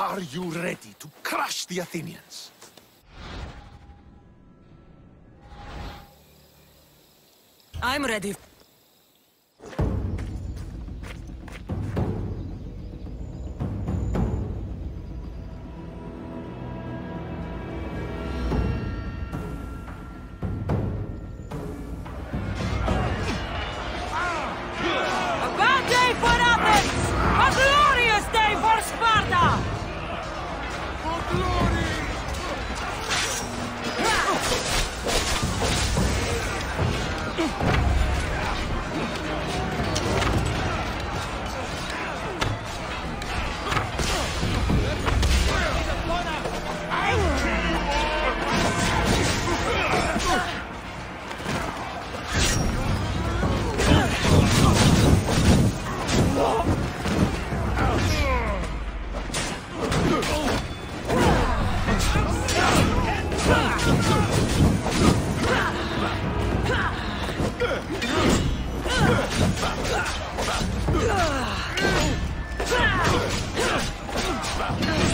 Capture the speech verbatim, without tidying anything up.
Are you ready to crush the Athenians? I'm ready. Ah!